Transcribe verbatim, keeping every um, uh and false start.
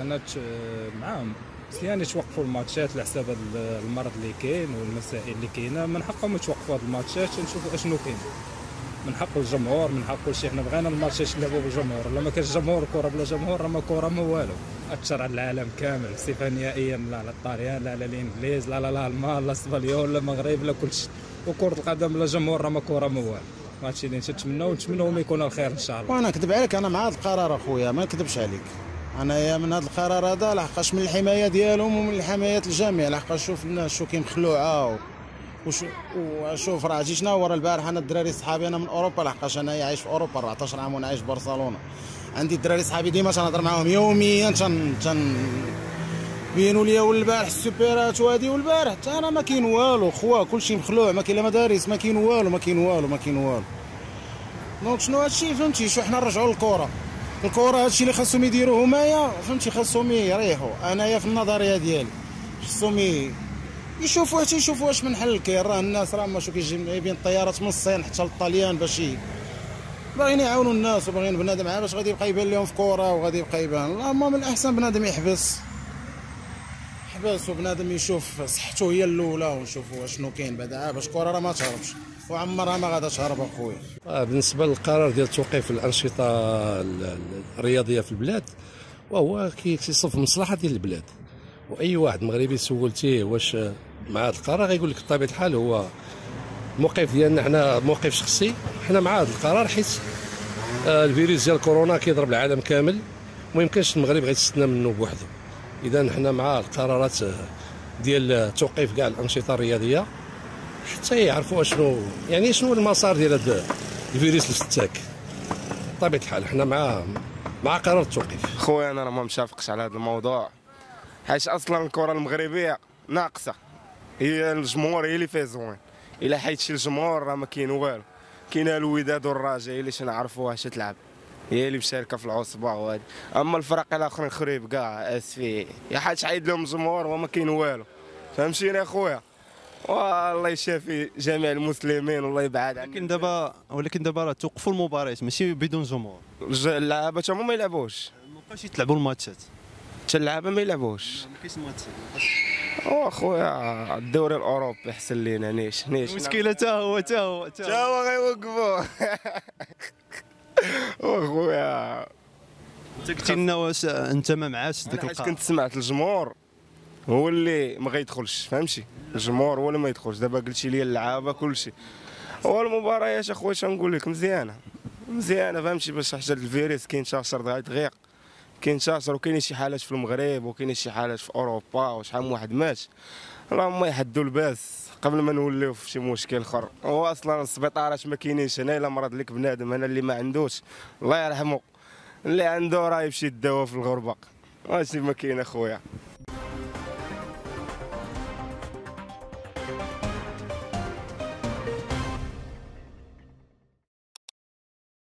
انا معاهم يعني توقفوا الماتشات على حساب هذا المرض اللي كاين والمسائل اللي كاينه، من حقهم توقفوا هاد الماتشات ونشوفوا اشنو كاين، من حق الجمهور، من حق كلشي. حنا بغينا الماتشات يلعبوا بالجمهور، الا ما كانش جمهور كره بلا جمهور راه ما كره ما والو. اثر على العالم كامل بصفه نهائيه، لا على الطليان لا على الانجليز لا على المان لا اسبانيول لا المغرب لا كلشي، وكره القدم بلا جمهور راه ما كره ما والو. هادشي اللي نتمناو ونتمناوهم يكون الخير ان شاء الله. وانا نكذب عليك، انا مع هذا القرار اخويا، ما نكذبش عليك، انايا من هذا القرار هذا لحقاش من الحمايه ديالهم ومن الحمايه الجميع، لحقاش شوف الناس شو كيمخلوعه وشوف راه جيت انا ورا البارح. انا الدراري صحابي انا من اوروبا، لحقاش انايا عايش في اوروبا أربعطاش عام وانا عايش في برشلونه، عندي الدراري صحابي ديما تنهضر معاهم يوميا، تن تن بينوا ليا والبارح السوبيرات وهادي والبارح حتى انا ما كاين والو خوا، كلشي مخلوع، ما كاين لا مدارس، ما كاين والو ما كاين والو ما كاين والو. دونك شنو هادشي فهمتي؟ شو حنا نرجعوا للكره، الكره هادشي اللي خاصهم يديروه همايا فهمتي، خاصهم يريحوا. انايا في النظريه ديالي خاصهم يشوفوا حتى يشوفوا واش من حل كاين، راه الناس راه ما شو كيجي لاعبين الطيارات من الصين حتى للطليان باش باغيين يعاونوا الناس، وباغيين بنادم عا باش غادي يبقى يبان لهم في كره وغادي يبقى يبان. اللهم من الاحسن بنادم يحبس يحبس وبنادم يشوف صحته هي الاولى، ونشوفوا شنو كاين بعد عا، باش الكره راه ما تهربش وعمرها ما غادا تهرب اخويا. آه بالنسبه للقرار ديال توقيف الانشطه الرياضيه في البلاد، وهو كيصف مصلحه ديال البلاد، واي واحد مغربي سولتيه واش مع هذا القرار غيقول لك بطبيعه الحال هو الموقف ديالنا حنا موقف شخصي، حنا مع هذا القرار حيت آه الفيروس ديال كورونا كيضرب العالم كامل وما يمكنش المغرب غيتستنى منه بوحده. اذا حنا مع القرارات ديال توقيف كاع الانشطه الرياضيه حتى يعرفوا اشنو يعني شنو المسار ديال هذا الفيروس الفتاك. بطبيعه الحال حنا مع مع قرار التوقيف. خويا انا راه ما مشافقش على هذا الموضوع، حيت اصلا الكره المغربيه ناقصه، هي الجمهور هي اللي فيه زوين، الا حيت شي الجمهور راه ما كاين والو، كاينه الوداد والرجاء هي اللي تنعرفوها شتلعب، هي اللي مشاركه في العصبه وهادي، اما الفرق الاخرين خريب كاع اسفي يا حاج عايد لهم الجمهور وما كاين والو. فهمتيني اخويا؟ والله يشافي جميع المسلمين والله يبعد عنهم. ولكن دابا ولكن دابا راه توقفوا المباريات ماشي بدون جمهور، اللعابه حتى هما ما يلعبوش، ما بقاوش يتلعبوا الماتشات، حتى اللعابه ما يلعبوش، ما كاينش ماتشات. او اخويا الدوري الاوروبي احسن لينا، نيش نيش المشكله حتى هو حتى هو حتى هو غيوقفوه. اخويا انت قلتي لنا واش انت ما معاش ديك القرار؟ كنت سمعت الجمهور هو اللي ما غيدخلش، فهمتي؟ الجمهور هو اللي ما يدخلش. دابا قلتي لي اللعابه كلشي، هو المباريات اخويا تنقول لك مزيانه مزيانه فهمتي، باش حتى الفيروس كينتشر غيتغيق كينتشر، وكاين شي حالات في المغرب وكاين شي حالات في اوروبا وشحال من واحد مات. اللهم يحدوا الباس قبل ما نوليو في شي مشكل اخر. هو اصلا السبيطارات ما كاينينش هنا، الا مرض لك بنادم هنا اللي ما عندوش الله يرحمه، اللي عنده راه يمشي يداوى في الغربه. هادشي ما كاين اخويا.